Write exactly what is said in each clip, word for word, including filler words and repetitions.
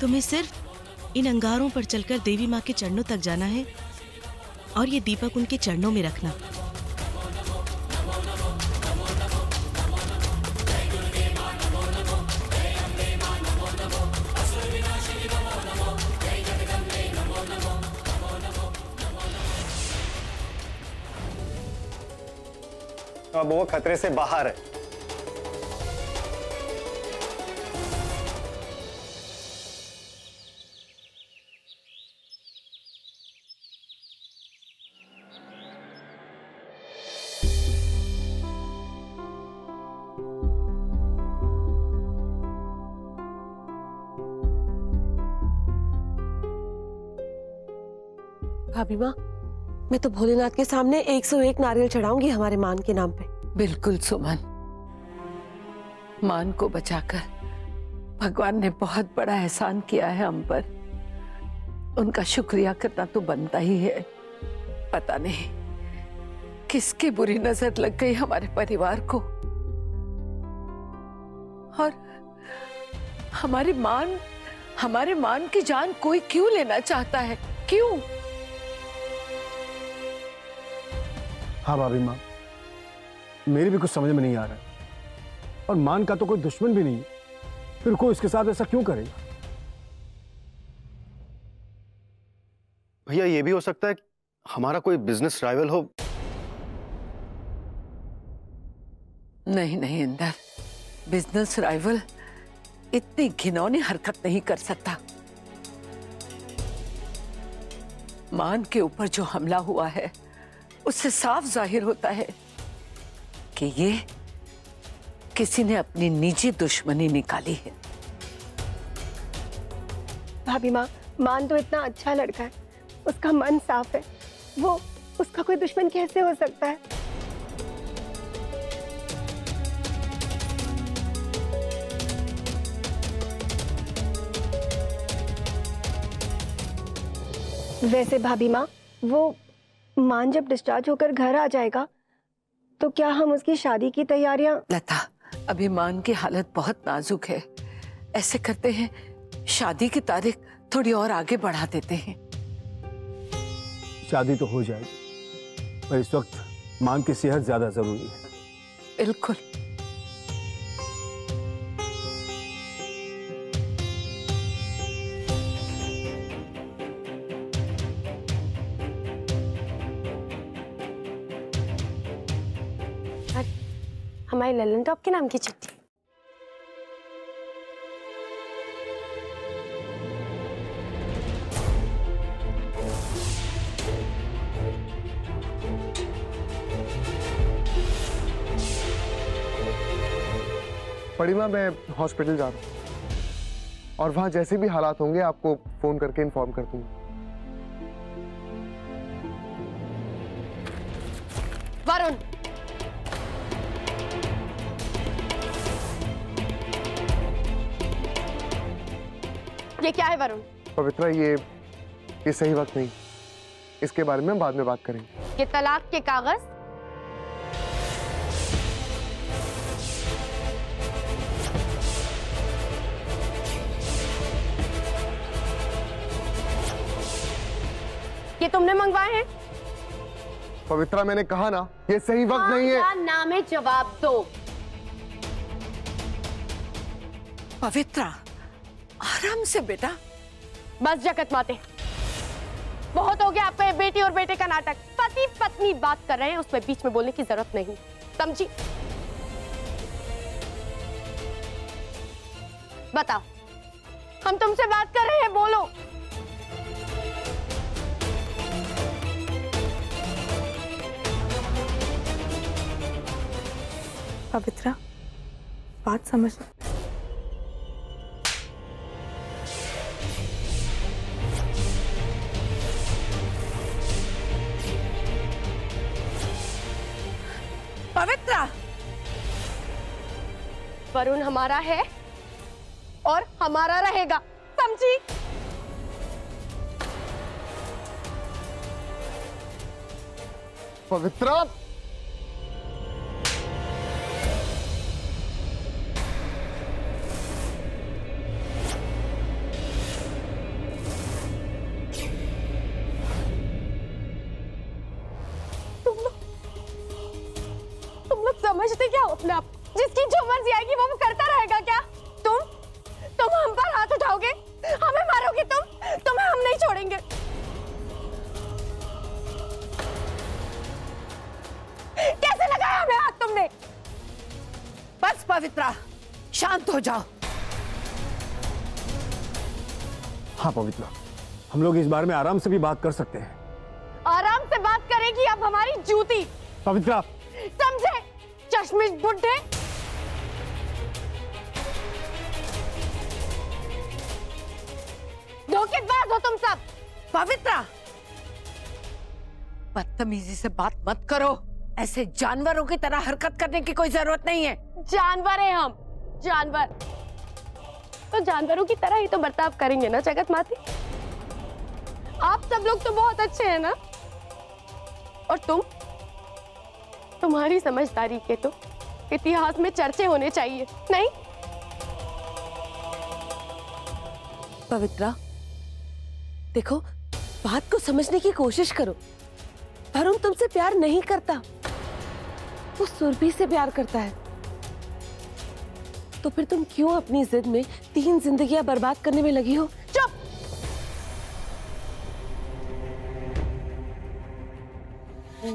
तुम्हें सिर्फ इन अंगारों पर चलकर देवी माँ के चरणों तक जाना है और ये दीपक उनके चरणों में रखना। अब वो खतरे से बाहर है। भाभी माँ, मैं तो भोलेनाथ के सामने एक सौ एक नारियल चढ़ाऊंगी हमारे मान के नाम पे। बिल्कुल सुमन, मान को बचाकर भगवान ने बहुत बड़ा एहसान किया है हम पर। उनका शुक्रिया करना तो बनता ही है। पता नहीं किसकी बुरी नजर लग गई हमारे परिवार को, और हमारी मान हमारे मान की जान कोई क्यों लेना चाहता है? क्यों? हाँ भाभी माँ, मेरी भी कुछ समझ में नहीं आ रहा। और मान का तो कोई दुश्मन भी नहीं, फिर कोई इसके साथ ऐसा क्यों करेगा? भैया ये भी हो सकता है हमारा कोई बिजनेस राइवल हो। नहीं नहीं इंदर, बिजनेस राइवल इतनी घिनौनी हरकत नहीं कर सकता। मान के ऊपर जो हमला हुआ है उससे साफ जाहिर होता है कि ये किसी ने अपनी निजी दुश्मनी निकाली है। भाभी माँ, मान तो इतना अच्छा लड़का है, उसका मन साफ है, वो उसका कोई दुश्मन कैसे हो सकता है? वैसे भाभी माँ, वो मान जब डिस्चार्ज होकर घर आ जाएगा तो क्या हम उसकी शादी की तैयारियां? लता, अभी मान की हालत बहुत नाजुक है। ऐसे करते हैं, शादी की तारीख थोड़ी और आगे बढ़ा देते हैं। शादी तो हो जाएगी, पर इस वक्त मान की सेहत ज्यादा जरूरी है। बिल्कुल। हमारे ललन टॉप के नाम की चिट्ठी। परिमा, मैं हॉस्पिटल जा रहा हूँ और वहां जैसे भी हालात होंगे आपको फोन करके इन्फॉर्म कर दूंगा। वरुण, ये क्या है? वरुण, पवित्रा, ये ये सही वक्त नहीं, इसके बारे में हम बाद में बात करेंगे। ये तलाक के कागज, ये तुमने मंगवाए हैं? पवित्रा, मैंने कहा ना, ये सही वक्त नहीं है। क्या नाम है? जवाब दो। पवित्रा, आराम से बेटा। बस जगत माते, बहुत हो गया आपका बेटी और बेटे का नाटक। पति पत्नी बात कर रहे हैं, उसमें बीच में बोलने की जरूरत नहीं, समझी? बताओ, हम तुमसे बात कर रहे हैं, बोलो। पवित्रा, बात समझ। पवित्रा, वरुण हमारा है और हमारा रहेगा, समझी? पवित्रा, समझते क्या हो अपने आप? जिसकी जो मर्जी आएगी वो करता रहेगा क्या? तुम तुम हम पर हाथ उठाओगे, हमें मारोगे, तुम तुम्हें हम नहीं छोड़ेंगे। कैसे लगाया हमें हाथ तुमने? बस पवित्रा, शांत हो जाओ। हाँ पवित्रा, हम लोग इस बारे में आराम से भी बात कर सकते हैं। आराम से बात करेगी अब हमारी जूती। पवित्रा समझे, चश्मिश बुड्ढे। धोखेबाज हो तुम सब। पवित्रा, बदतमीजी से बात मत करो। ऐसे जानवरों की तरह हरकत करने की कोई जरूरत नहीं है। जानवर हैं हम, जानवर तो जानवरों की तरह ही तो बर्ताव करेंगे ना जगत माती। आप सब लोग तो बहुत अच्छे हैं ना, और तुम तुम्हारी समझदारी के तो इतिहास में चर्चे होने चाहिए, नहीं? पवित्रा देखो, बात को समझने की कोशिश करो। वरुण तुमसे प्यार नहीं करता, वो सुरभि से प्यार करता है। तो फिर तुम क्यों अपनी जिद में तीन जिंदगियां बर्बाद करने में लगी हो? चुप!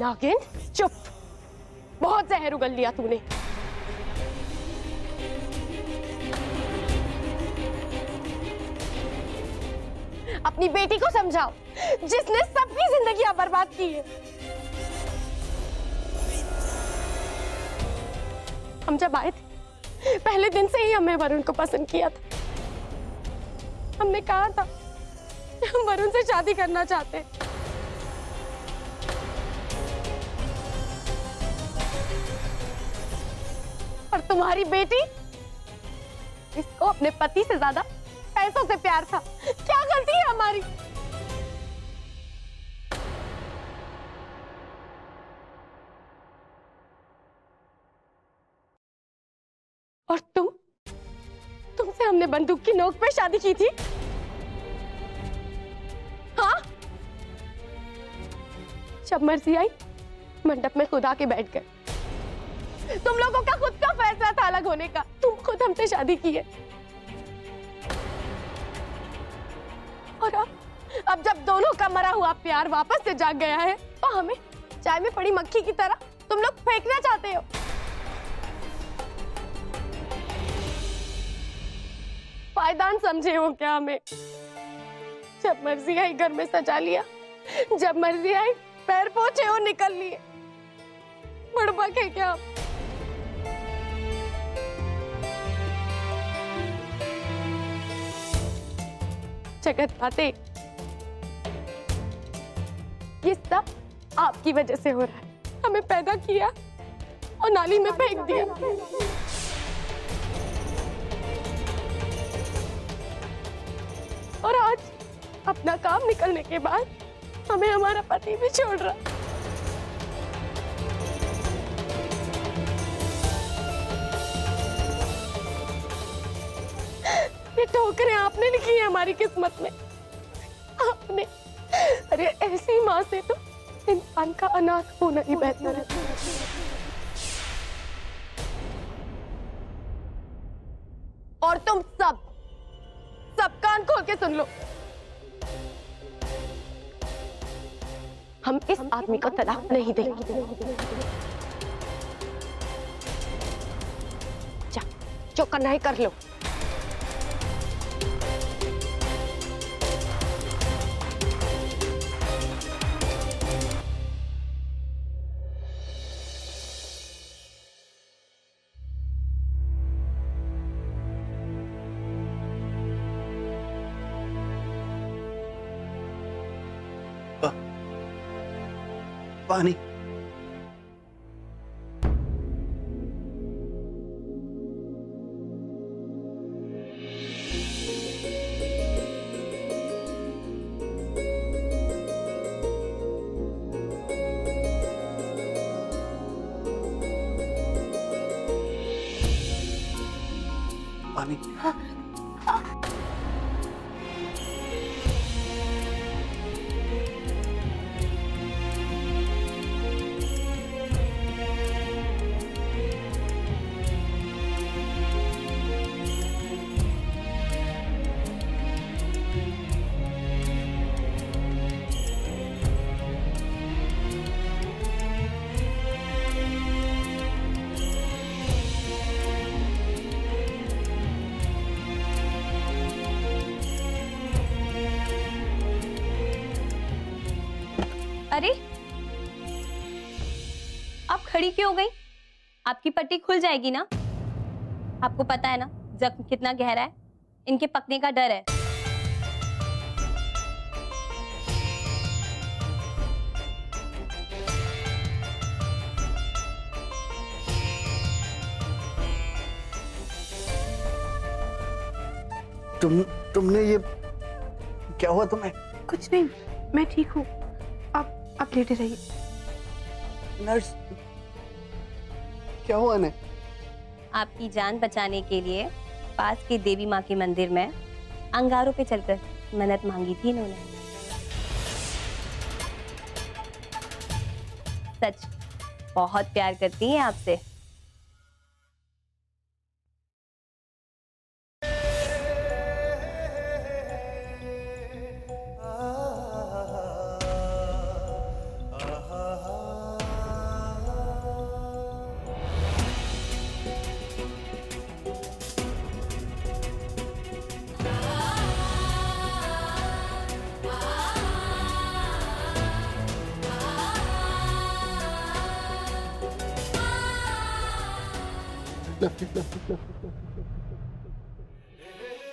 नागिन चुप, बहुत जहर उगल लिया तूने। अपनी बेटी को समझाओ, जिसने सबकी जिंदगियां बर्बाद की है। हम जब आए थे पहले दिन से ही हमें वरुण को पसंद किया था। हमने कहा था हम वरुण से शादी करना चाहते। और तुम्हारी बेटी, इसको अपने पति से ज्यादा पैसों से प्यार था। क्या गलती है हमारी? और तुम तुमसे हमने बंदूक की नोक पे शादी की थी। हाँ, जब मर्जी आई मंडप में खुद आके बैठ गए। तुम लोगों का खुद का फैसला था अलग होने का। तुम खुद हमसे शादी की है, और अब अब जब दोनों का मरा हुआ प्यार वापस से जाग गया है, तो हमें चाय में पड़ी मक्खी की तरह तुम लोग फेंकना चाहते हो। पायदान समझे हो क्या हमें? जब मर्जी आई घर में सजा लिया, जब मर्जी आई पैर पोछे और निकल लिए। बुड़बक है क्या? जगत बातें, ये सब आपकी वजह से हो रहा है। हमें पैदा किया और नाली में फेंक दिया। और आज अपना काम निकलने के बाद हमें हमारा पति भी छोड़ रहा। ये ठोकरें आपने लिखी है हमारी किस्मत में, आपने। अरे ऐसी माँ से तो इंसान का अनाथ होना ही बेहतर है। और तुम सब सब कान खोल के सुन लो, हम इस आदमी को तलाक नहीं देंगे। जा, जो करना है कर लो। पानी, पानी। हाँ। अरे आप खड़ी क्यों हो गई? आपकी पट्टी खुल जाएगी ना। आपको पता है ना जख्म कितना गहरा है, इनके पकने का डर है। तुम तुमने ये क्या हुआ तुम्हें? कुछ नहीं, मैं ठीक हूँ। आप आप लेटे रहिए। नर्स, क्या हुआ इन्हें? आपकी जान बचाने के लिए पास के देवी माँ के मंदिर में अंगारों पे चलकर मन्नत मांगी थी इन्होंने। सच बहुत प्यार करती हैं आपसे। I love you,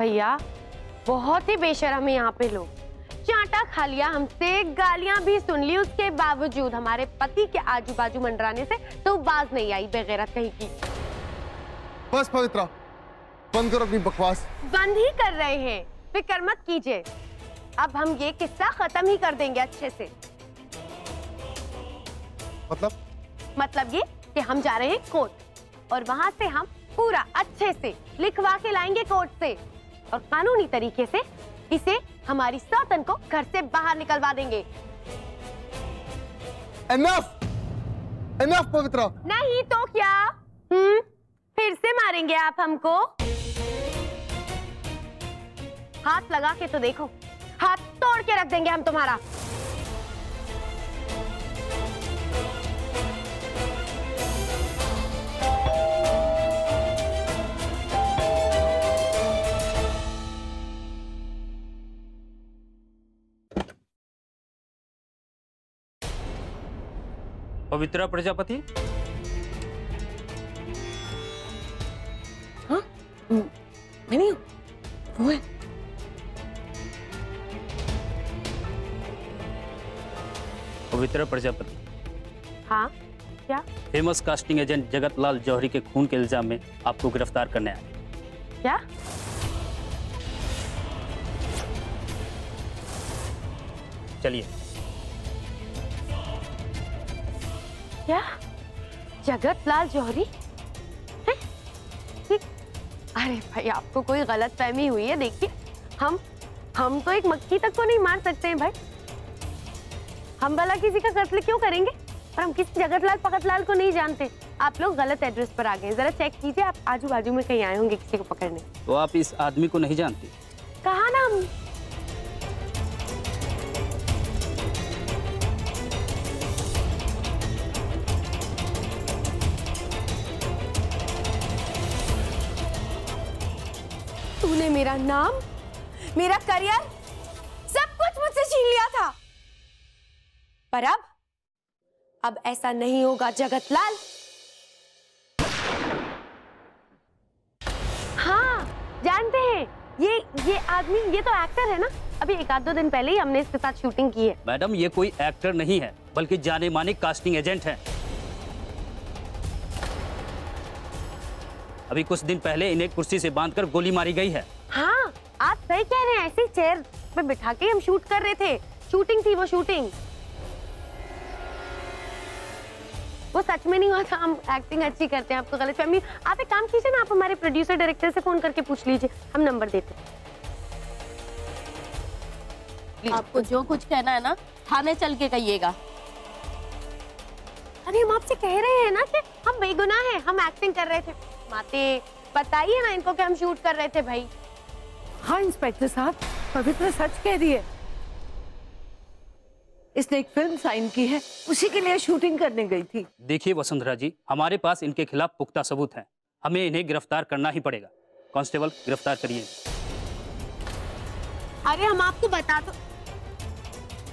भैया बहुत ही बेशर्म है यहाँ पे लोग। चांटा खा लिया हमसे, गालियां भी सुन ली, उसके बावजूद हमारे पति के आजू बाजू मंडराने से तो बाज नहीं आई बेगैरत कहीं की। बस पवित्रा, बंद करो अपनी बकवास। बंद ही कर रहे हैं, फिक्र मत कीजिए। अब हम ये किस्सा खत्म ही कर देंगे अच्छे से। मतलब मतलब ये कि हम जा रहे हैं कोर्ट और वहाँ से हम पूरा अच्छे से लिखवा के लाएंगे कोर्ट से और कानूनी तरीके से इसे हमारी सौतन को घर से बाहर निकलवा देंगे। Enough, enough पवित्रा। नहीं तो क्या? हम्म, फिर से मारेंगे आप हमको? हाथ लगा के तो देखो, हाथ तोड़ के रख देंगे हम तुम्हारा। पवित्रा प्रजापति? हाँ, मैं नहीं हूँ, वो है। पवित्रा प्रजापति? हाँ, क्या? फेमस कास्टिंग एजेंट जगतलाल जौहरी के खून के इल्जाम में आपको गिरफ्तार करने आए। क्या? चलिए। क्या जगतलाल जौहरी? अरे भाई आपको कोई गलतफहमी हुई है। देखिए हम हम तो एक मक्खी तक को नहीं मार सकते हैं भाई। हम भला किसी का कत्ल क्यों करेंगे? पर हम किसी जगतलाल पकतलाल को नहीं जानते। आप लोग गलत एड्रेस पर आ गए, जरा चेक कीजिए। आप आजू बाजू में कहीं आए होंगे किसी को पकड़ने। तो आप इस आदमी को नहीं जानते? कहा ना हम। तूने मेरा नाम, मेरा करियर, सब कुछ मुझसे छीन लिया था, पर अब अब ऐसा नहीं होगा जगतलाल। हाँ जानते हैं, ये ये आदमी, ये तो एक्टर है ना। अभी एक आध दो दिन पहले ही हमने इसके साथ शूटिंग की है। मैडम ये कोई एक्टर नहीं है, बल्कि जाने माने कास्टिंग एजेंट है। अभी कुछ दिन पहले इन्हें कुर्सी से बांधकर गोली मारी गई है। हाँ आप सही कह रहे हैं, ऐसी चेयर ट्रक में बिठा के हम शूट कर रहे थे। शूटिंग थी वो, शूटिंग वो सच में नहीं हुआ था। हम एक्टिंग अच्छी करते हैं, आपको गलत फहमी। आप एक काम कीजिए ना, आप हमारे प्रोड्यूसर डायरेक्टर से फोन करके पूछ लीजिए, हम नंबर देते हैं। आपको जो कुछ कहना है ना थाने चल के कहिएगा। अरे हम आपसे कह रहे हैं ना कि हम बेगुनाह हैं, हम एक्टिंग कर रहे थे। माते बताइए ना इनको कि हम शूट कर रहे थे भाई। हाँ इंस्पेक्टर साहब, पवित्र सच कह रही है। इसने एक फिल्म साइन की है, उसी के लिए शूटिंग करने गई थी। देखिए वसुंधरा जी, हमारे पास इनके खिलाफ पुख्ता सबूत है, हमें इन्हें गिरफ्तार करना ही पड़ेगा। कांस्टेबल गिरफ्तार करिए। अरे हम आपको बता दो,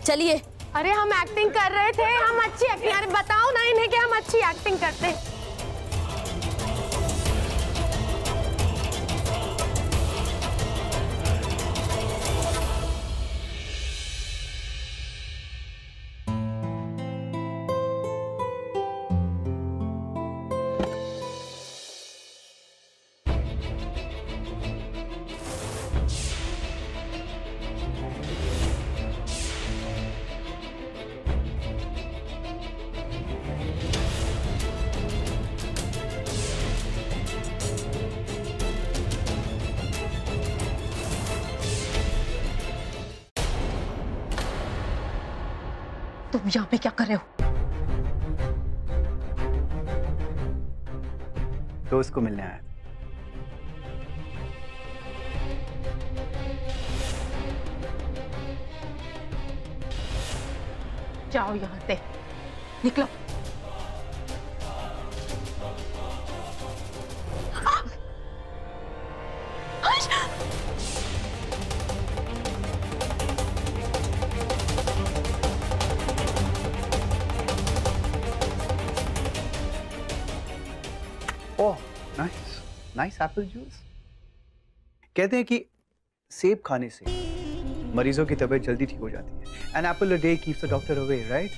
चलिए। अरे हम एक्टिंग कर रहे थे, हम अच्छी एक्टिंग। अरे बताओ ना इन्हें कि हम अच्छी एक्टिंग करते हैं। तुम यहाँ पे क्या कर रहे हो? दोस्त को मिलने आया। जाओ यहाँ से, निकलो। Nice apple juice. कहते हैं कि सेब खाने से मरीजों की तबीयत जल्दी ठीक हो जाती है। An apple a day keeps the doctor away, right?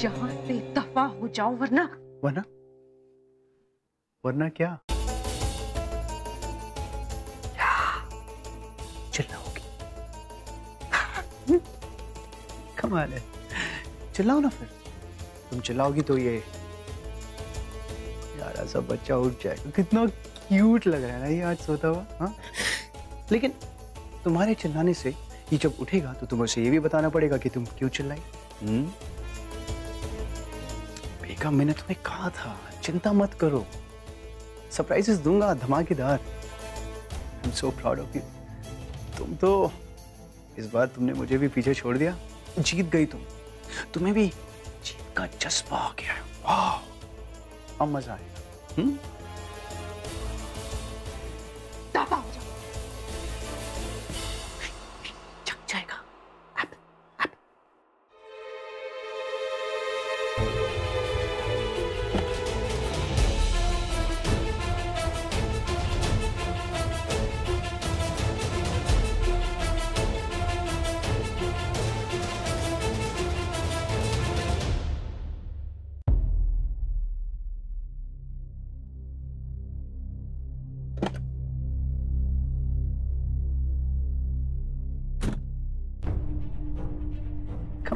जहां से दफा हो जाओ, वरना वरना वरना क्या चिल्लाओगी? कमाल है, चिल्लाओ ना। फिर तुम चिल्लाओगी तो ये यार सब बच्चा उठ जाएगा। कितना क्यूट लग रहा है ना ये आज सोता हुआ। हाँ लेकिन तुम्हारे चिल्लाने से ये जब उठेगा तो तुम उसे ये भी बताना पड़ेगा कि तुम क्यों चिल्लाई। बेका मैंने तुम्हें कहा था, चिंता मत करो, सरप्राइजेस दूंगा धमाकेदार। I am so proud of you. तुम तो इस बार तुमने मुझे भी पीछे छोड़ दिया, जीत गई तुम। तुम्हें भी जीत का जज्बा आ गया। वाह, अब मजा आएगा। दफा हो जाओ, चक जाएगा। अब, अब।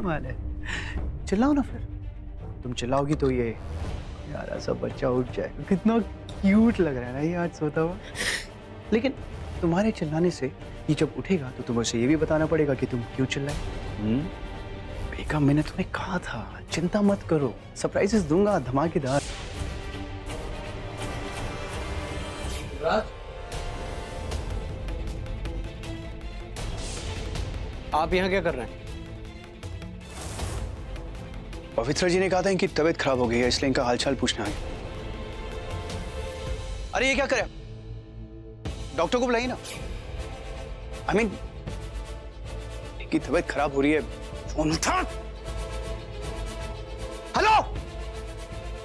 है, चिल्लाओ ना। फिर तुम चिल्लाओगी तो ये यार सब बच्चा उठ जाएगा। कितना क्यूट लग रहा है ना ये आज सोता हुआ। लेकिन तुम्हारे चिल्लाने से ये जब उठेगा तो तुम उसे ये भी बताना पड़ेगा कि तुम क्यों चिल्लाए। बेका मैंने तुम्हें कहा था, चिंता मत करो, सरप्राइजेस दूंगा धमाकेदार। आप यहाँ क्या कर रहे हैं? पवित्रा जी ने कहा था इनकी तबीयत खराब हो गई है, इसलिए इनका हालचाल पूछना है। अरे ये क्या करे? डॉक्टर को बुलाइए ना। आई मीन इनकी तबीयत खराब हो रही है। फोन उठा। हेलो,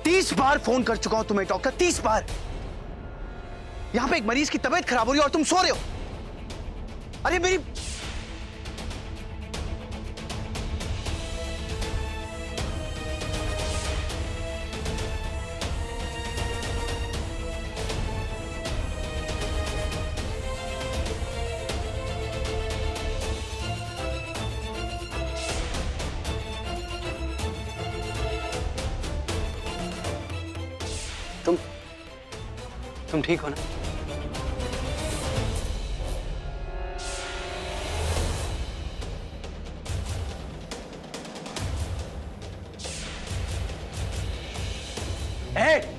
तीस बार फोन कर चुका हूं तुम्हें डॉक्टर, तीस बार। यहां पे एक मरीज की तबीयत खराब हो रही है और तुम सो रहे हो। अरे मेरी तुम ठीक हो ना? ए